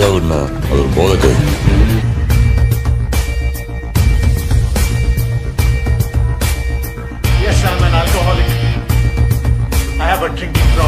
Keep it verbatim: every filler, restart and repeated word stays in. சரியாகுன்னா அது ஒரு போதக்கை. Yes, I'm an alcoholic. I have a drinking problem.